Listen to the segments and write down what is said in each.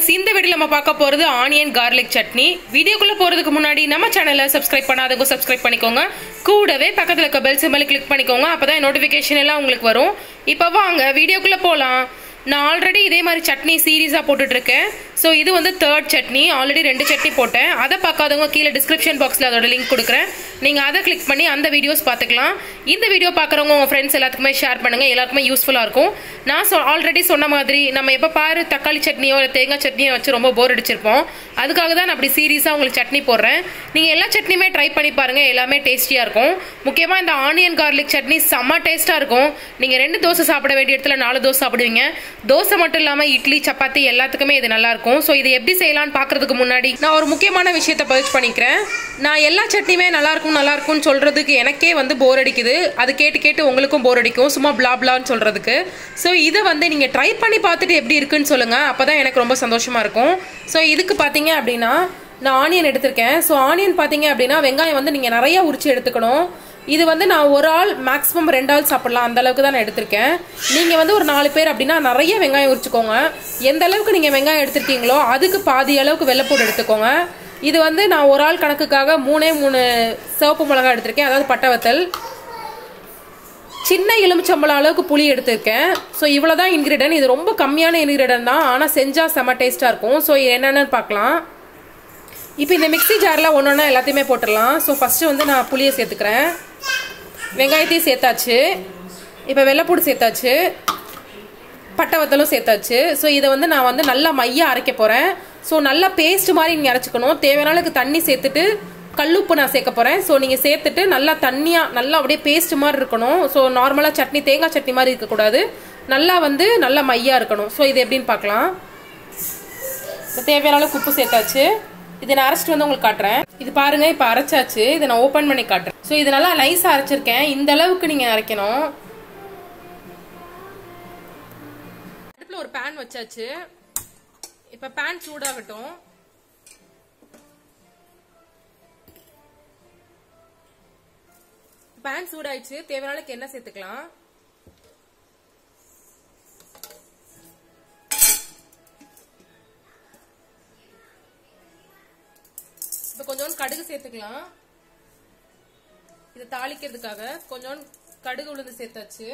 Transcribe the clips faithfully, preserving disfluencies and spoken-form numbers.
friends, in the video, we will talk about onion garlic chutney. Video kulla poradhukku munadi nama channel la subscribe pannadhukku subscribe panikonga. Koodave pakkathula irukka bell symbol click panikonga. Appo notification ella ungalku varum. Ipo vaanga video kulla polam. Na already idhe mari chutney series ah potudirukken. So idu vandu third chutney. Already rendu chutney poten. Adha paakadhavanga keela description box la adoda link kudukuren. Neenga adha click panni andha videos paathukalam. Indha video paakravanga unga friends ellathukkume share pannunga. Ellathukkume useful ah irukum. நான் already சொன்ன மாதிரி நம்ம எப்ப பாரு தக்காளி சட்னியோ இல்ல தேங்காய் சட்னியோ வச்சு ரொம்ப போர் அடிச்சிருப்போம். அதுக்காக தான் நான் அப்படி சீரியஸா உங்களுக்கு சட்னி போடுறேன். நீங்க எல்லா சட்னியுமே ட்ரை பண்ணி பாருங்க. எல்லாமே டேஸ்டியா இருக்கும். முக்கியமா இந்த ஆனியன் garlic சட்னி செம டேஸ்டா இருக்கும். நீங்க ரெண்டு தோசை சாப்பிட வேண்டிய இடத்துல நாலு தோசை சாப்பிடுவீங்க. தோசை மட்டும் இல்லாம இட்லி, சப்பாத்தி எல்லாத்துக்குமே இது நல்லா இருக்கும். சோ இது எப்படி செய்யலாம்னு பாக்கிறதுக்கு முன்னாடி நான் ஒரு முக்கியமான விஷயத்தை பதிவு பண்ணிக்கிறேன். நான் எல்லா சட்னியுமே நல்லா இருக்கும் நல்லா இருக்கும்னு சொல்றதுக்கு எனக்கே வந்து போர் அடிக்குது. அது கேட்டு கேட்டு உங்களுக்கும் போர் அடிக்கும். சும்மா bla blaன்னு சொல்றதுக்கு. சோ இத வந்து நீங்க ட்ரை பண்ணி பார்த்துட்டு எப்படி இருக்குன்னு சொல்லுங்க. அப்பதான் எனக்கு ரொம்ப சந்தோஷமா இருக்கும். சோ இதுக்கு பாத்தீங்க அப்படினா நான் ஆனியன் எடுத்துர்க்கேன். சோ ஆனியன் பாத்தீங்க அப்படினா வெங்காயம் வந்து நீங்க நிறைய உரிச்சு எடுத்துக்கணும். இது வந்து நான் ஒரு ஆள் மேக்ஸिमम ரெண்டு ஆள் சாப்பிடலாம் அந்த அளவுக்கு தான் நான் எடுத்துர்க்கேன். நீங்க வந்து ஒரு நாலு பேர் அப்படினா நிறைய வெங்காயம் உரிச்சுக்கோங்க. எந்த அளவுக்கு நீங்க வெங்காயம் எடுத்துர்க்கீங்களோ அதுக்கு பாதி அளவுக்கு வெல்லப்பூடு எடுத்துக்கோங்க. இது வந்து நான் ஒரு ஆள் கணக்குக்காக மூணே மூணு சிவப்பு மிளகாய் எடுத்துர்க்கேன். அதாவது பட்டை வத்தல் சின்ன எலுமிச்சம்பழம் அளவுக்கு புளி எடுத்துர்க்கேன். சோ இவ்வளவுதான் இன்கிரிடியன்ட். இது ரொம்ப கம்மியான இன்கிரிடியன்ட் தான், ஆனா செஞ்சா செம டேஸ்டா இருக்கும். சோ என்னன்னு பார்க்கலாம். இப்போ இந்த மிக்ஸி ஜார்ல ஒண்ணொண்ணா எல்லாத்தையுமே போட்டுறலாம். சோ ஃபர்ஸ்ட் வந்து நான் புளியை சேர்த்துக்கிறேன். வெங்காயத்தையும் சேர்த்தாச்சு. இப்போ வெல்லப்பூடு சேர்த்தாச்சு. பட்டை வத்தலும் சேர்த்தாச்சு. சோ இத வந்து நான் வந்து நல்லா மையா அரைக்க போறேன். சோ நல்லா பேஸ்ட் மாதிரி நீங்க அரைச்சுக்கணும். தேவையான அளவுக்கு தண்ணி சேர்த்துட்டு கல்லுப்பு நான் சேர்க்க போறேன். சோ நீங்க சேர்த்துட்டு நல்லா தண்ணியா நல்லா அப்படியே பேஸ்ட் மாதிரி இருக்கணும். சோ நார்மலா சட்னி தேங்காய் சட்னி மாதிரி இருக்க கூடாது. நல்லா வந்து நல்லா மையா இருக்கணும். சோ இது எப்படின்னு பார்க்கலாம். தேவையான அளவுக்கு உப்பு சேர்த்தாச்சு. இதை நான் அரைச்சிட்டு வந்து உங்களுக்கு காட்டுறேன். இது பாருங்க இப்ப அரைச்சாச்சு. இதை நான் ஓபன் பண்ணி காட்டுறேன். சோ இது நல்லா நைஸா அரைச்சிருக்கேன். இந்த அளவுக்கு நீங்க அரைக்கணும். அடுப்புல ஒரு பேன் வச்சாச்சு. இப்ப பேன் சூடாகட்டும். பேன் சூடாயிடுச்சு. தேவையானக்கு என்ன சேர்த்துக்கலாம். இப்ப கொஞ்சோண்டு கடுகு சேர்த்துக்கலாம். இதை தாளிக்கிறதுக்காக கொஞ்சோண்டு கடுகு உளுந்து சேர்த்தாச்சு.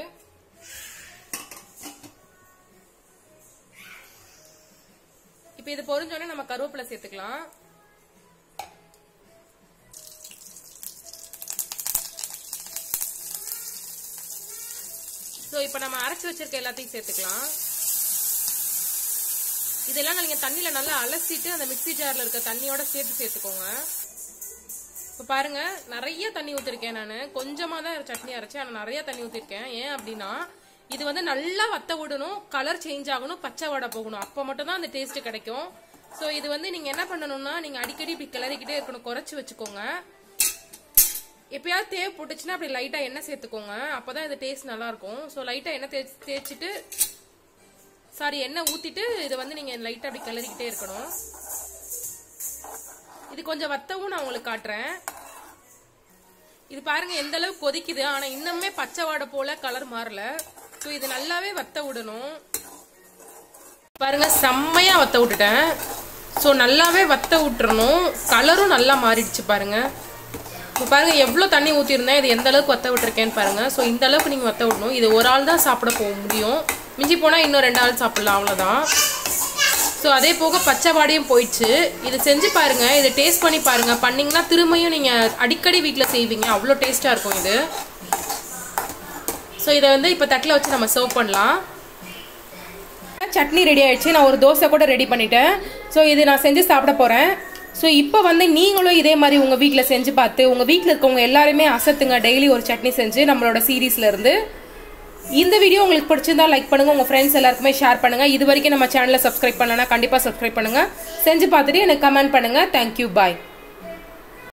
இப்ப இது பொரிஞ்சோடனே நம்ம கருவேப்பிலை சேர்த்துக்கலாம். சோ இப்போ நம்ம அரைச்சு வச்சிருக்க எல்லாத்தையும் சேர்த்துக்கலாம். இதெல்லாம் நீங்க தண்ணில நல்லா அலசிட்டு அந்த மிக்ஸி ஜார்ல இருக்க தண்ணியோட சேர்த்து சேர்த்துக்கோங்க. இப்போ பாருங்க நிறைய தண்ணி ஊத்திருக்கேன். நான் கொஞ்சமா தான் சட்னி அரைச்சேன், ஆனா நிறைய தண்ணி ஊத்திருக்கேன். ஏன் அப்படின்னா இது வந்து நல்லா வத்த விடணும், கலர் சேஞ்ச் ஆகணும், பச்சை வாடை போகணும். அப்ப மட்டும் தான் அந்த டேஸ்ட் கிடைக்கும். சோ இது வந்து நீங்க என்ன பண்ணணும்னா நீங்க அடிக்கடி இப்படி கிளறிக்கிட்டே இருக்கணும். குறைச்சு வச்சுக்கோங்க. எப்பயாவது தேவை போட்டுச்சுன்னா அப்படி லைட்டா எண்ணெய் சேர்த்துக்கோங்க. அப்பதான் இது டேஸ்ட் நல்லா இருக்கும். சோ லைட்டா எண்ணெய் தேய்ச்சிட்டு சாரி எண்ணெய் ஊத்திட்டு இதை வந்து நீங்க லைட்டா அப்படி கிளறிக்கிட்டே இருக்கணும். இது கொஞ்சம் வத்தவும் நான் உங்களுக்கு காட்டுறேன். இது பாருங்க எந்த அளவு கொதிக்குது, ஆனா இன்னுமே பச்சை வாடை போல கலர் மாறல. சோ இது நல்லாவே வத்த விடணும். பாருங்க செம்மையா வத்த விட்டுட்டேன். சோ நல்லாவே வத்த விட்டுறணும். கலரும் நல்லா மாறிடுச்சு பாருங்க. இப்போ பாருங்க எவ்வளோ தண்ணி ஊற்றிருந்தேன், இது எந்த அளவுக்கு வத்த விட்டுருக்கேன்னு பாருங்க. ஸோ இந்த அளவுக்கு நீங்கள் வத்த விடணும். இது ஒரு ஆள் தான் சாப்பிட போக முடியும். மிஞ்சி போனால் இன்னும் ரெண்டு ஆள் சாப்பிடலாம், அவ்வளோதான். ஸோ அதே போக பச்சை வாடையும் போயிடுச்சு. இது செஞ்சு பாருங்க. இதை டேஸ்ட் பண்ணி பாருங்க. பண்ணிங்கன்னா திரும்பியும் நீங்கள் அடிக்கடி வீட்டில் செய்வீங்க. அவ்வளோ டேஸ்ட்டாக இருக்கும் இது. ஸோ இதை வந்து இப்போ தட்டில் வச்சு நம்ம சர்வ் பண்ணலாம். சட்னி ரெடி ஆயிடுச்சு. நான் ஒரு தோசை கூட ரெடி பண்ணிட்டேன். ஸோ இது நான் செஞ்சு சாப்பிட போகிறேன். ஸோ இப்போ வந்து நீங்களும் இதே மாதிரி உங்கள் வீட்டில் செஞ்சு பார்த்து உங்கள் வீட்டில் இருக்கவங்க எல்லாருமே அசத்துங்க. டெய்லி ஒரு சட்னி செஞ்சு நம்மளோட சீரீஸ்லேருந்து இந்த வீடியோ உங்களுக்கு பிடிச்சிருந்தா லைக் பண்ணுங்கள். உங்கள் ஃப்ரெண்ட்ஸ் எல்லாருக்குமே ஷேர் பண்ணுங்கள். இது வரைக்கும் நம்ம சேனலை சப்ஸ்கிரைப் பண்ணலன்னா கண்டிப்பாக சப்ஸ்கிரைப் பண்ணுங்கள். செஞ்சு பார்த்துட்டு எனக்கு கமெண்ட் பண்ணுங்கள். தேங்க்யூ, பாய்.